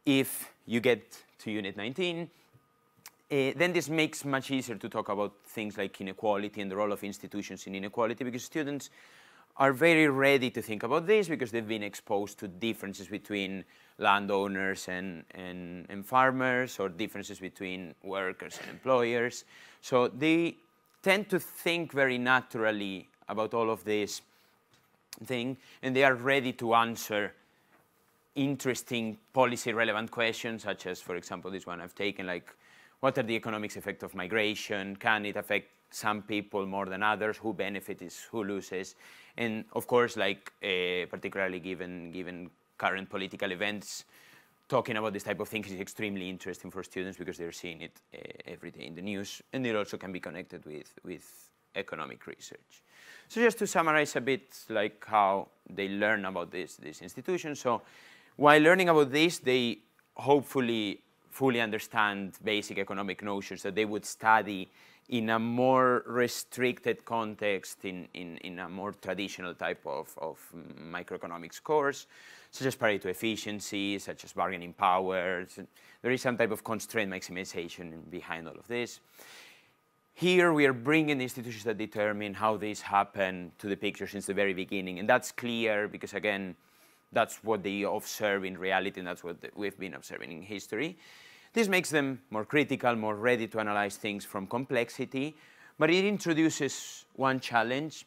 if you get to Unit 19, then this makes much easier to talk about things like inequality and the role of institutions in inequality, because students are very ready to think about this because they've been exposed to differences between landowners and farmers, or differences between workers and employers. So they tend to think very naturally about all of this thing, and they are ready to answer interesting policy-relevant questions, such as, for example, this one I've taken, like, what are the economic effects of migration? Can it affect some people more than others? Who benefits? Who loses? And of course, like particularly given current political events, talking about this type of thing is extremely interesting for students because they're seeing it every day in the news, and it also can be connected with economic research. So just to summarize a bit like how they learn about this institution. So while learning about this, they hopefully fully understand basic economic notions that they would study in a more restricted context, in a more traditional type of microeconomics course, such as Pareto efficiency, such as bargaining power. There is some type of constraint maximization behind all of this. Here we are bringing the institutions that determine how this happened to the picture since the very beginning, and that's clear because, again, that's what they observe in reality, and that's what we've been observing in history. This makes them more critical, more ready to analyze things from complexity, but it introduces one challenge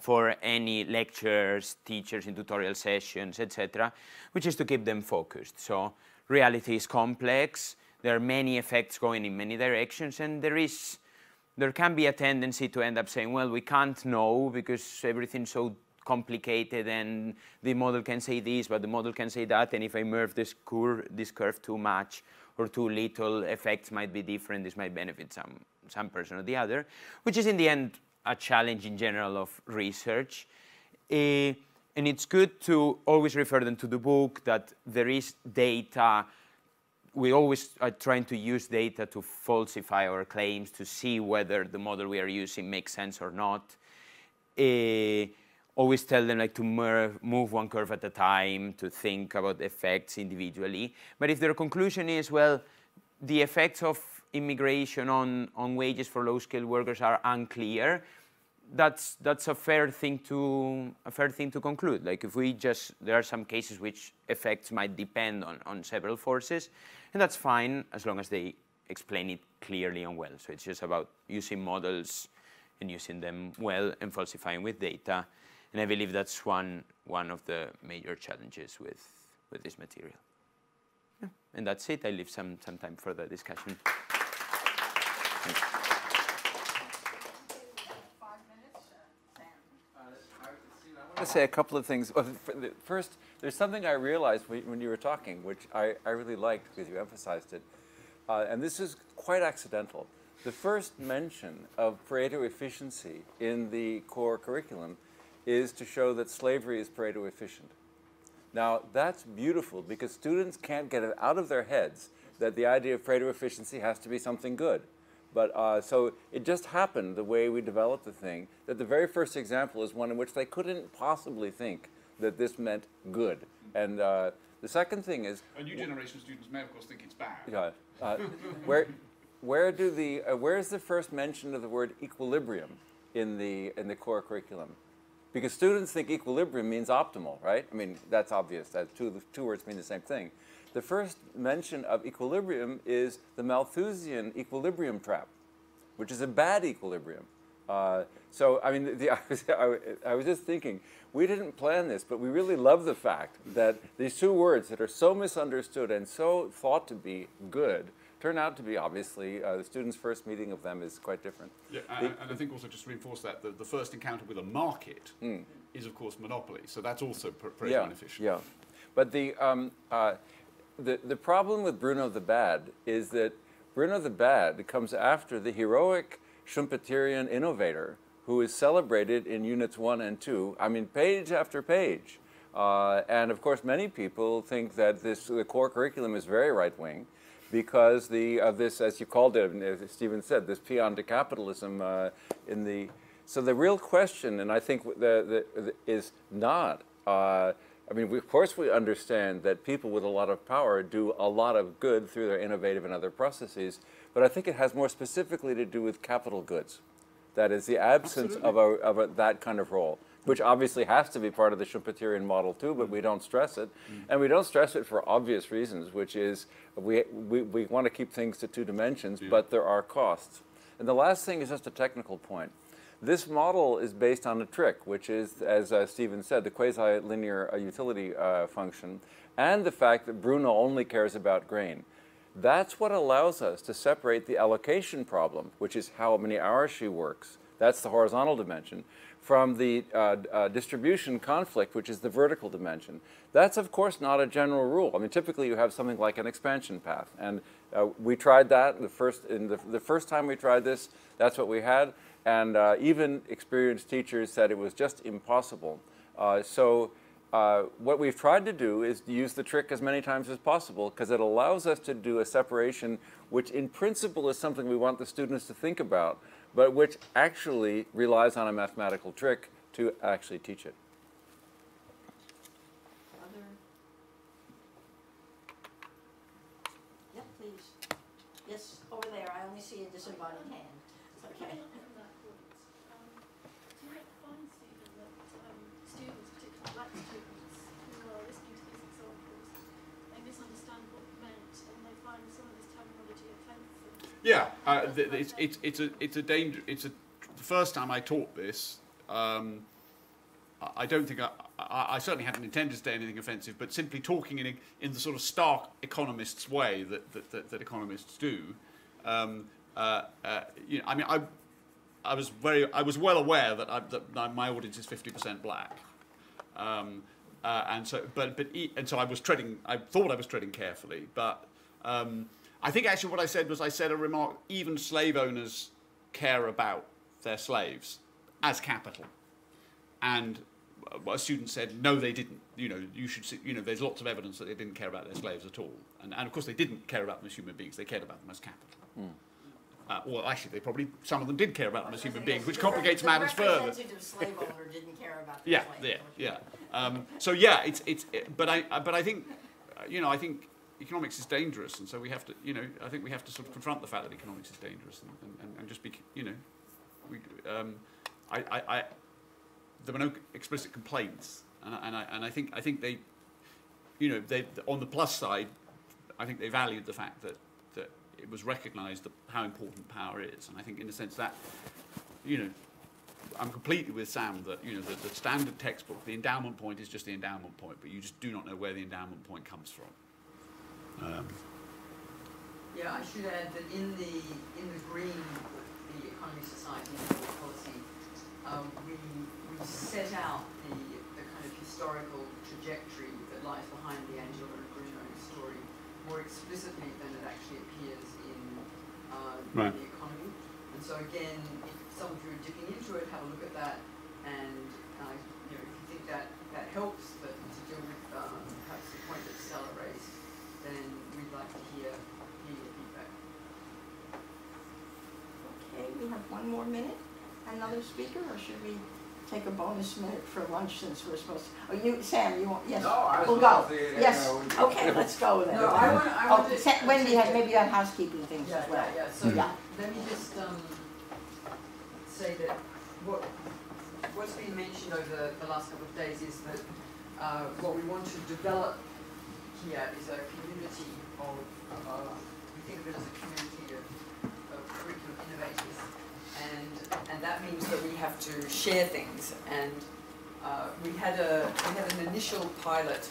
for any lectures, teachers in tutorial sessions, etc., which is to keep them focused. So reality is complex, there are many effects going in many directions, and there can be a tendency to end up saying, well, we can't know because everything's so complicated, and the model can say this, but the model can say that, and if I merge this curve too much or too little, effects might be different. This might benefit some person or the other, which is in the end a challenge in general of research. And it's good to always refer them to the book, that there is data. We always are trying to use data to falsify our claims, to see whether the model we are using makes sense or not. Always tell them like to move one curve at a time, to think about effects individually. But if their conclusion is, well, the effects of immigration on wages for low-skilled workers are unclear, that's a fair thing to conclude. Like if we just, there are some cases which effects might depend on several forces, and that's fine as long as they explain it clearly and well. So it's just about using models and using them well and falsifying with data. And I believe that's one of the major challenges with this material. Yeah. And that's it. I leave some time for the discussion. Thank you. I want to say a couple of things. First, there's something I realized when you were talking, which I really liked because you emphasized it. And this is quite accidental. The first mention of Pareto efficiency in the core curriculum is to show that slavery is Pareto efficient. Now, that's beautiful because students can't get it out of their heads that the idea of Pareto efficiency has to be something good. But so it just happened the way we developed the thing that the very first example is one in which they couldn't possibly think that this meant good. And the second thing is... A new generation of students may, of course, think it's bad. Yeah. Where is the first mention of the word equilibrium in the core curriculum? Because students think equilibrium means optimal, right? I mean, that's obvious. That two words mean the same thing. The first mention of equilibrium is the Malthusian equilibrium trap, which is a bad equilibrium. So, I mean, I was just thinking, we didn't plan this, but we really love the fact that these two words that are so misunderstood and so thought to be good turn out to be, obviously, the students' first meeting of them is quite different. Yeah, and I think also just to reinforce that, the first encounter with a market is, of course, monopoly. So that's also Pareto efficient. Yeah, but the problem with Bruno the Bad is that Bruno the Bad comes after the heroic Schumpeterian innovator who is celebrated in Units 1 and 2, I mean, page after page. And, of course, many people think that the core curriculum is very right-wing, because of this, as you called it, as Stephen said, this peon to capitalism so the real question, and I think is not, I mean, of course we understand that people with a lot of power do a lot of good through their innovative and other processes, but I think it has more specifically to do with capital goods. That is the absence of that kind of role, which obviously has to be part of the Schumpeterian model too, but we don't stress it. And we don't stress it for obvious reasons, which is we want to keep things to two dimensions, but there are costs. And the last thing is just a technical point. This model is based on a trick, which is, as Stephen said, the quasi-linear utility function, and the fact that Bruno only cares about grain. That's what allows us to separate the allocation problem, which is how many hours she works, That's the horizontal dimension. From the distribution conflict, which is the vertical dimension. That's, of course, not a general rule. I mean, typically you have something like an expansion path. And we tried that the first time we tried this, that's what we had. And even experienced teachers said it was just impossible. What we've tried to do is use the trick as many times as possible, because it allows us to do a separation which in principle is something we want the students to think about, but which actually relies on a mathematical trick to actually teach it. Yep, please. Yes, over there. I only see a disembodied hand. It's okay. Yeah, the first time I taught this, I don't think I certainly hadn't intended to say anything offensive, but simply talking in the sort of stark economist's way that economists do, you know, I mean, I was well aware that my audience is 50% black, and so I was treading, I thought I was treading carefully, but. I think actually what I said was, I said a remark, even slave owners care about their slaves as capital. And a student said, no, they didn't. You know, you should see, you know, there's lots of evidence that they didn't care about their slaves at all. And of course, they didn't care about them as human beings. They cared about them as capital. Mm. Well, actually, they probably, some of them did care about them as human beings, which complicates matters further. The slave owner didn't care about their slaves. Yeah, yeah. So yeah, but I think, you know, I think, economics is dangerous, and so we have to, you know, I think we have to sort of confront the fact that economics is dangerous, and just be, you know, there were no explicit complaints, and I think they, you know, they, on the plus side, I think they valued the fact that it was recognised how important power is, and I think in a sense that, you know, I'm completely with Sam that, you know, the standard textbook, the endowment point is just the endowment point, but you just do not know where the endowment point comes from. Yeah, I should add that in the green, the Economic Society and Public Policy, we set out the kind of historical trajectory that lies behind the Angela and Bruno story more explicitly than it actually appears in the economy. And so again, if some of you are dipping into it, have a look at that, and you know, if you think that helps, but to deal with perhaps the point that Stella raised, then we'd like to hear your feedback. Okay, we have 1 more minute. Another speaker, or should we take a bonus minute for lunch since we're supposed to? Oh, you, Sam, you want? Yes. No, we'll go. Yes. Okay, let's go then. No, I want Wendy had maybe on housekeeping things as well. Yeah, yeah. So let me just say that what's been mentioned over the last couple of days is that what we want to develop here is a community of, we think of it as a community of curriculum innovators, and that means that we have to share things. And we had an initial pilot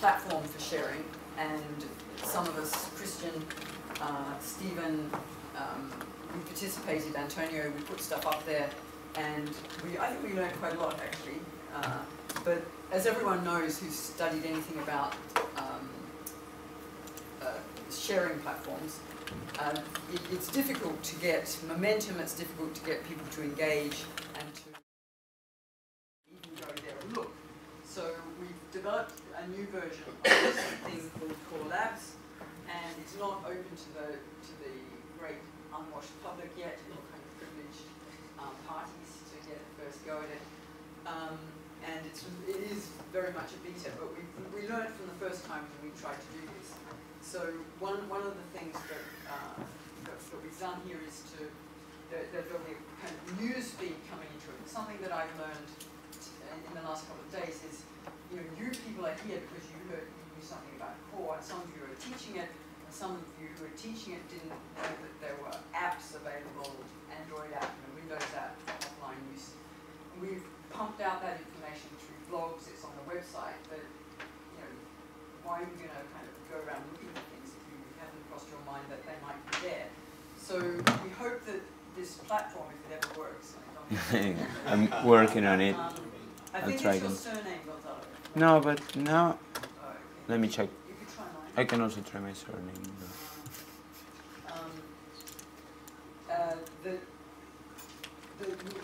platform for sharing, and some of us, Christian, Stephen, we participated. Antonio, we put stuff up there, and I think we learned quite a lot actually. But as everyone knows who's studied anything about sharing platforms, it's difficult to get momentum, it's difficult to get people to engage and to even go there and look. So we've developed a new version of this thing called Core Labs, and it's not open to the great unwashed public yet, or kind of privileged parties to get a first go at it. And it is very much a beta, but we learned from the first time when we tried to do this. So one of the things that we've done here is there'll be a kind of news feed coming into it. Something that I've learned in the last couple of days is, you know, new people are here because you knew something about core, and some of you are teaching it, and some of you who are teaching it didn't know that there were apps available, Android app and Windows app for offline use. We've pumped out that information through blogs, it's on the website, but, you know, why are you going to kind of go around looking at things if you haven't crossed your mind that they might be there? So we hope that this platform if it ever works. I'm working on it. I think it's your surname, Gonzalo. No, but no. Oh, okay. Let me check. You could try mine. I can also try my surname.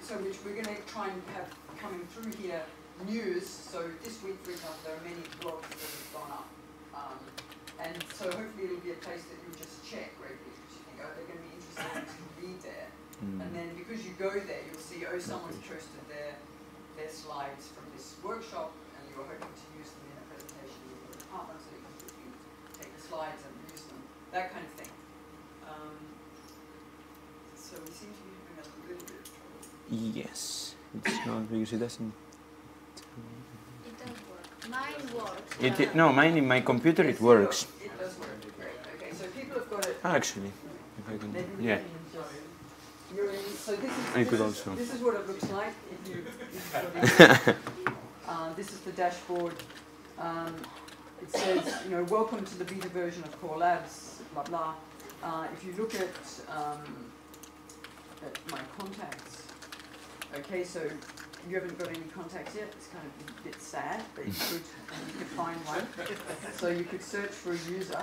So which we're going to try and have coming through here news. So this week, for example, there are many blogs that have gone up. And so hopefully it'll be a place that you'll just check regularly because you think, oh, they're going to be interested to read there. Mm. And then because you go there, you'll see, oh, someone's posted their slides from this workshop, and you're hoping to use them in a presentation in your department, so you can take the slides and use them, that kind of thing. So we seem to be having a little bit of trouble. Yes, it's not because it doesn't. It doesn't work. Mine works. No, mine in my computer it works. It does work. Great. Okay, so people have got it. Actually, if I can, yeah. So this is what it looks like. If you, this is the dashboard. It says, you know, welcome to the beta version of Core Labs, blah, blah. If you look at my contacts, okay, so you haven't got any contacts yet. It's kind of a bit sad, but you could find one. So you could search for a user.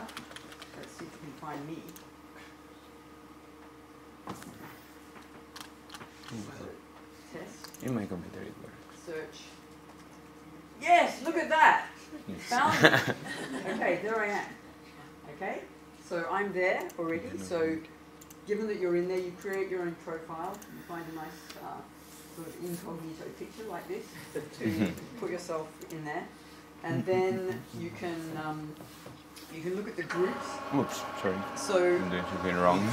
Let's see if you can find me. So, test. In my computer it works. Search. Yes, look at that. Yes. Found it. Okay, there I am. Okay, so I'm there already. So given that you're in there, you create your own profile. You find a nice sort of incognito picture like this to put yourself in there. And then you can look at the groups. Oops, sorry. So I'm doing something wrong.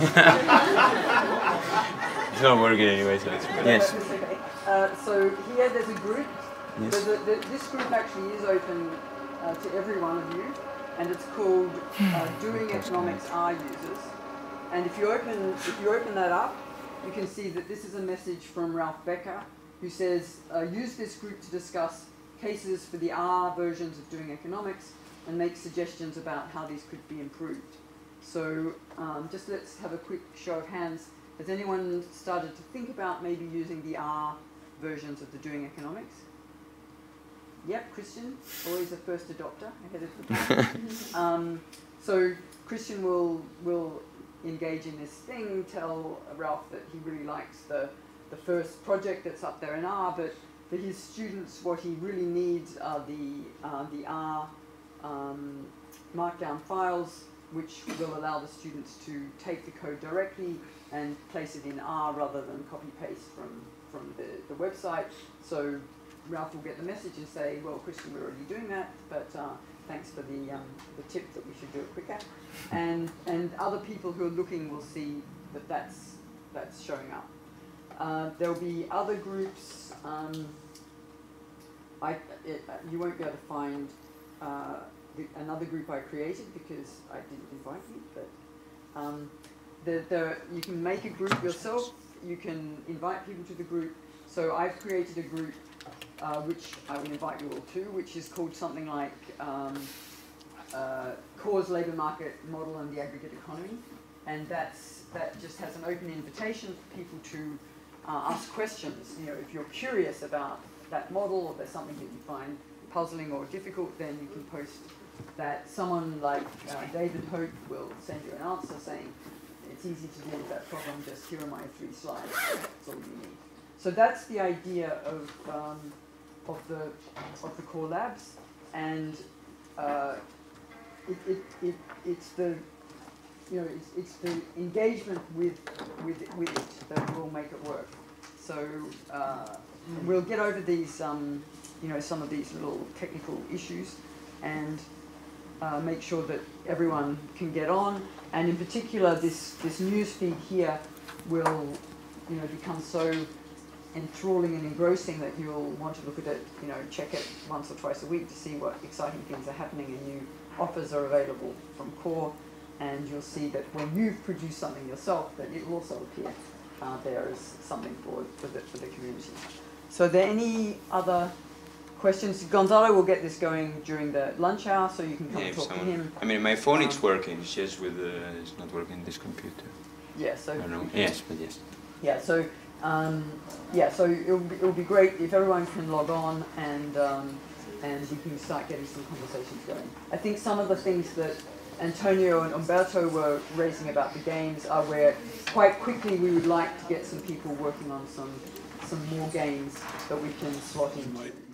It's not working anyway, so it's okay. Yes. Okay. So here there's a group. Yes. So this group actually is open to every one of you, and it's called Doing Economics R Users. And if you open that up, you can see that this is a message from Ralph Becker, who says, use this group to discuss cases for the R versions of Doing Economics and make suggestions about how these could be improved. So just let's have a quick show of hands. Has anyone started to think about maybe using the R versions of the Doing Economics? Yep, Christian, always a first adopter ahead of the pack. So Christian will engage in this thing, tell Ralph that he really likes the first project that's up there in R, but for his students, what he really needs are the R markdown files, which will allow the students to take the code directly and place it in R rather than copy-paste from the website. So Ralph will get the message and say, well, Christian, we're already doing that, but thanks for the tip that we should do it quicker. And other people who are looking will see that that's showing up. There'll be other groups. You won't be able to find another group I created because I didn't invite you, but you can make a group yourself. You can invite people to the group. So I've created a group which I will invite you all to, which is called something like Core's Labour Market Model and the Aggregate Economy. And that just has an open invitation for people to ask questions. You know, if you're curious about that model or there's something that you find puzzling or difficult, then you can post that. Someone like David Hope will send you an answer saying, it's easy to deal with that problem, just here are my 3 slides, that's all you need. So that's the idea of the Core Labs, and it's the engagement with it that will make it work. So we'll get over these some of these little technical issues and make sure that everyone can get on. And in particular, this news feed here will become so enthralling and engrossing that you'll want to look at it, check it once or twice a week to see what exciting things are happening and new offers are available from Core. And you'll see that when you've produced something yourself, that it will also appear there as something for the community. So are there any other questions? Gonzalo will get this going during the lunch hour, so you can come talk to him. I mean, my phone it's working, it's just it's not working this computer. Yeah, so... I don't know. Yes, but yes. yeah, so it'll be great if everyone can log on and you can start getting some conversations going. I think some of the things that Antonio and Umberto were raising about the games are where quite quickly we would like to get some people working on some more games that we can slot in.